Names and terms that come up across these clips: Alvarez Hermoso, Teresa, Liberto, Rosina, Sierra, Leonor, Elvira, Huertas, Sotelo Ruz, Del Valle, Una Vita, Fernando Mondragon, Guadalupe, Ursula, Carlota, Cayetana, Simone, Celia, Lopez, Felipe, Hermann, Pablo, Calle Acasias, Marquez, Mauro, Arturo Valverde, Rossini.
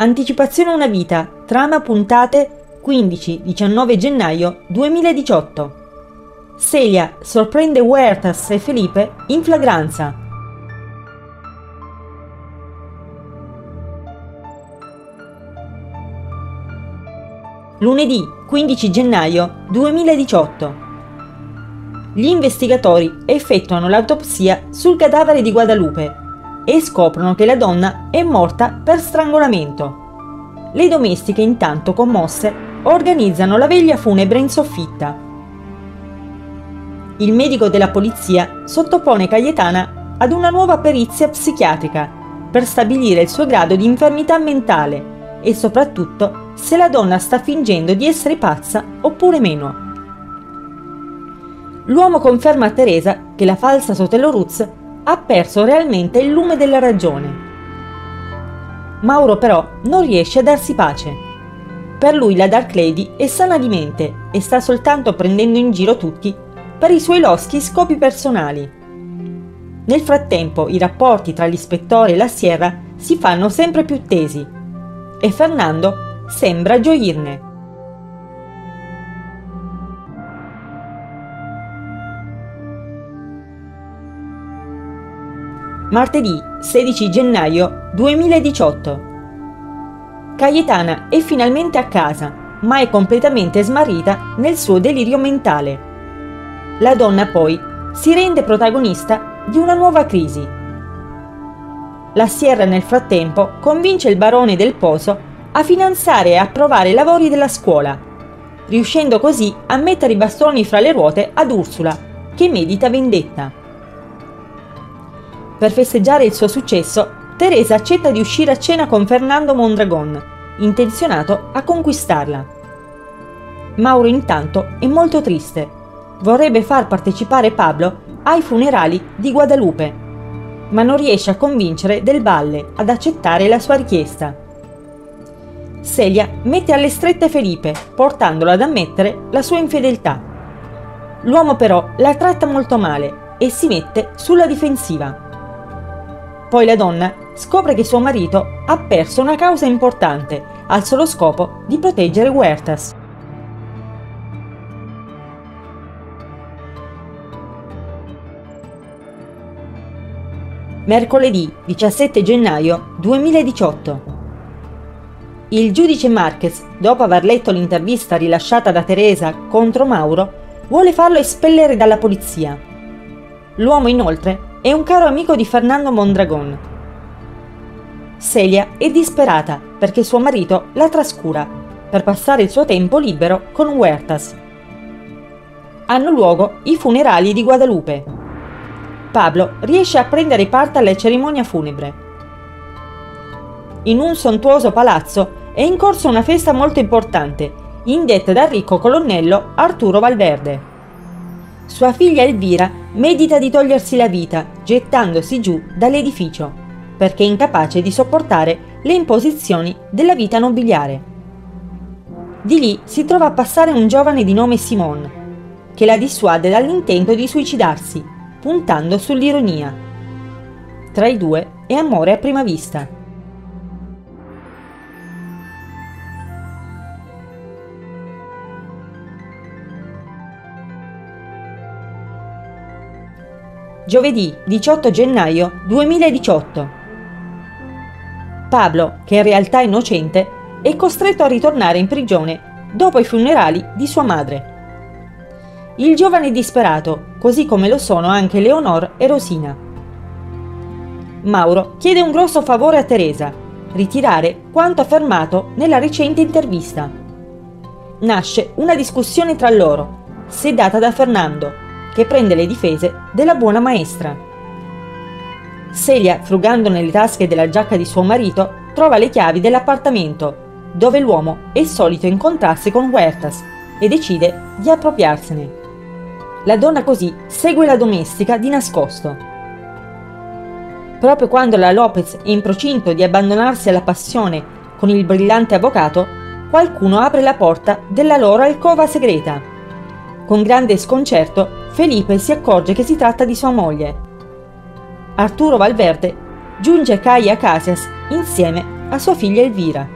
Anticipazione Una Vita, trama puntate 15-19 gennaio 2018. Celia sorprende Huertas e Felipe in flagranza. Lunedì 15 gennaio 2018. Gli investigatori effettuano l'autopsia sul cadavere di Guadalupe e scoprono che la donna è morta per strangolamento. Le domestiche, intanto commosse, organizzano la veglia funebre in soffitta. Il medico della polizia sottopone Cayetana ad una nuova perizia psichiatrica per stabilire il suo grado di infermità mentale e soprattutto se la donna sta fingendo di essere pazza oppure meno. L'uomo conferma a Teresa che la falsa Sotelo Ruz ha perso realmente il lume della ragione. Mauro però non riesce a darsi pace. Per lui la Dark Lady è sana di mente e sta soltanto prendendo in giro tutti per i suoi loschi scopi personali. Nel frattempo i rapporti tra l'ispettore e la Sierra si fanno sempre più tesi e Fernando sembra gioirne. Martedì 16 gennaio 2018. Cayetana è finalmente a casa, ma è completamente smarrita nel suo delirio mentale. La donna poi si rende protagonista di una nuova crisi. La Sierra nel frattempo convince il barone del Poso a finanziare e approvare i lavori della scuola, riuscendo così a mettere i bastoni fra le ruote ad Ursula, che medita vendetta. Per festeggiare il suo successo, Teresa accetta di uscire a cena con Fernando Mondragon, intenzionato a conquistarla. Mauro intanto è molto triste. Vorrebbe far partecipare Pablo ai funerali di Guadalupe, ma non riesce a convincere Del Valle ad accettare la sua richiesta. Celia mette alle strette Felipe, portandolo ad ammettere la sua infedeltà. L'uomo però la tratta molto male e si mette sulla difensiva. Poi la donna scopre che suo marito ha perso una causa importante al solo scopo di proteggere Huertas. Mercoledì 17 gennaio 2018. Il giudice Marquez, dopo aver letto l'intervista rilasciata da Teresa contro Mauro, vuole farlo espellere dalla polizia. L'uomo inoltre è un caro amico di Fernando Mondragon. Celia è disperata perché suo marito la trascura per passare il suo tempo libero con Huertas. Hanno luogo i funerali di Guadalupe. Pablo riesce a prendere parte alla cerimonia funebre. In un sontuoso palazzo è in corso una festa molto importante, indetta dal ricco colonnello Arturo Valverde. Sua figlia Elvira medita di togliersi la vita gettandosi giù dall'edificio perché è incapace di sopportare le imposizioni della vita nobiliare. Di lì si trova a passare un giovane di nome Simone che la dissuade dall'intento di suicidarsi puntando sull'ironia. Tra i due è amore a prima vista. Giovedì 18 gennaio 2018. Pablo, che in realtà è innocente, è costretto a ritornare in prigione dopo i funerali di sua madre. Il giovane è disperato, così come lo sono anche Leonor e Rosina. Mauro chiede un grosso favore a Teresa, ritirare quanto affermato nella recente intervista. Nasce una discussione tra loro, sedata da Fernando, che prende le difese della buona maestra. Celia, frugando nelle tasche della giacca di suo marito, trova le chiavi dell'appartamento, dove l'uomo è solito incontrarsi con Huertas e decide di appropriarsene. La donna così segue la domestica di nascosto. Proprio quando la Lopez è in procinto di abbandonarsi alla passione con il brillante avvocato, qualcuno apre la porta della loro alcova segreta. Con grande sconcerto, Felipe si accorge che si tratta di sua moglie. Arturo Valverde giunge a Calle Acasias insieme a sua figlia Elvira.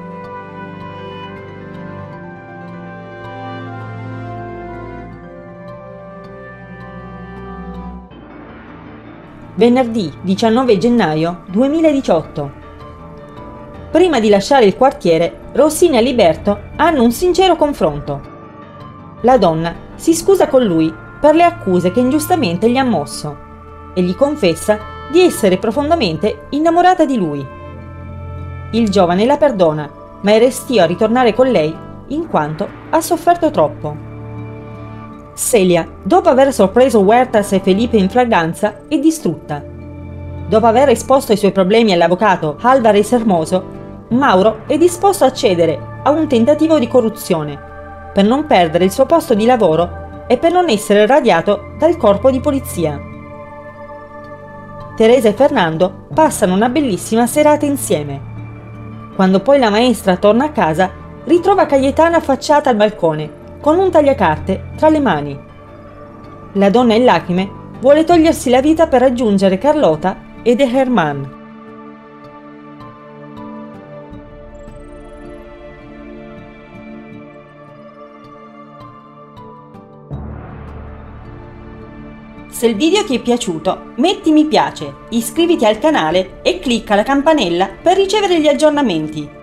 Venerdì 19 gennaio 2018. Prima di lasciare il quartiere, Rossini e Liberto hanno un sincero confronto. La donna si scusa con lui per le accuse che ingiustamente gli ha mosso e gli confessa di essere profondamente innamorata di lui. Il giovane la perdona, ma è restio a ritornare con lei in quanto ha sofferto troppo. Celia, dopo aver sorpreso Huertas e Felipe in flagranza, è distrutta. Dopo aver esposto i suoi problemi all'avvocato Alvarez Hermoso, Mauro è disposto a cedere a un tentativo di corruzione per non perdere il suo posto di lavoro e per non essere radiato dal corpo di polizia. Teresa e Fernando passano una bellissima serata insieme. Quando poi la maestra torna a casa, ritrova Cayetana affacciata al balcone con un tagliacarte tra le mani. La donna in lacrime vuole togliersi la vita per raggiungere Carlota ed Hermann. Se il video ti è piaciuto, metti mi piace, iscriviti al canale e clicca la campanella per ricevere gli aggiornamenti.